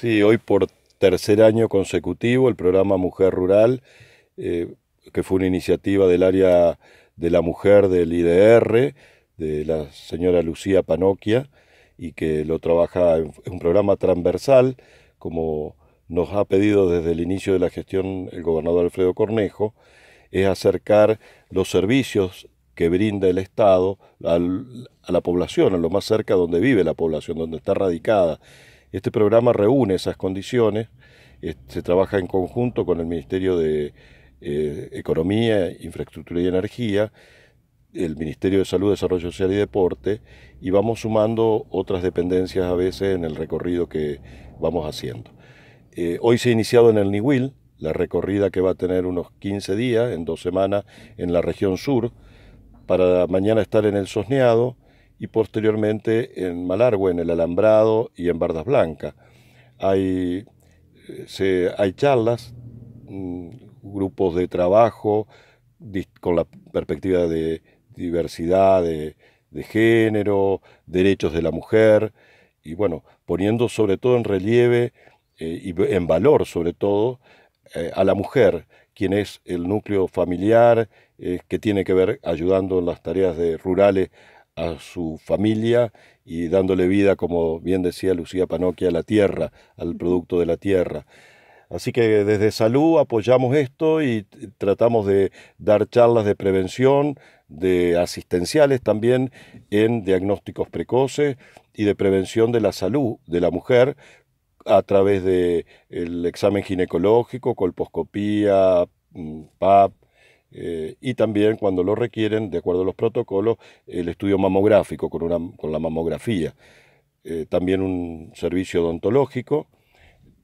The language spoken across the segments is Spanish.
Sí, hoy por tercer año consecutivo el programa Mujer Rural, que fue una iniciativa del área de la mujer del IDR, de la señora Lucía Panocchia, y que lo trabaja en un programa transversal, como nos ha pedido desde el inicio de la gestión el gobernador Alfredo Cornejo, es acercar los servicios que brinda el Estado a la población, a lo más cerca donde vive la población, donde está radicada. Este programa reúne esas condiciones, se trabaja en conjunto con el Ministerio de Economía, Infraestructura y Energía, el Ministerio de Salud, Desarrollo Social y Deporte, y vamos sumando otras dependencias a veces en el recorrido que vamos haciendo. Hoy se ha iniciado en el Nihuil la recorrida que va a tener unos 15 días, en 2 semanas, en la región sur, para mañana estar en el Sosneado y posteriormente en Malargüe, en El Alambrado y en Bardas Blanca. Hay charlas, grupos de trabajo con la perspectiva de diversidad, de género, derechos de la mujer, y bueno, poniendo sobre todo en relieve y en valor sobre todo a la mujer, quien es el núcleo familiar, que tiene que ver ayudando en las tareas rurales a su familia y dándole vida, como bien decía Lucía Panocchia, a la tierra, al producto de la tierra. Así que desde Salud apoyamos esto y tratamos de dar charlas de prevención, de asistenciales también en diagnósticos precoces y de prevención de la salud de la mujer a través del examen ginecológico, colposcopía, PAP, y también cuando lo requieren, de acuerdo a los protocolos, el estudio mamográfico con la mamografía. También un servicio odontológico,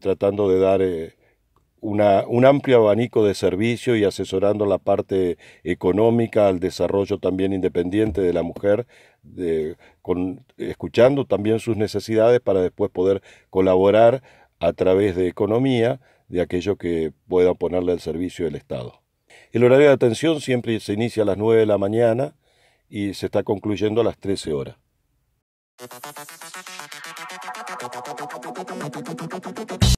tratando de dar un amplio abanico de servicios y asesorando la parte económica al desarrollo también independiente de la mujer, escuchando también sus necesidades para después poder colaborar a través de economía de aquello que pueda ponerle al servicio del Estado. El horario de atención siempre se inicia a las 9 de la mañana y se está concluyendo a las 13 horas.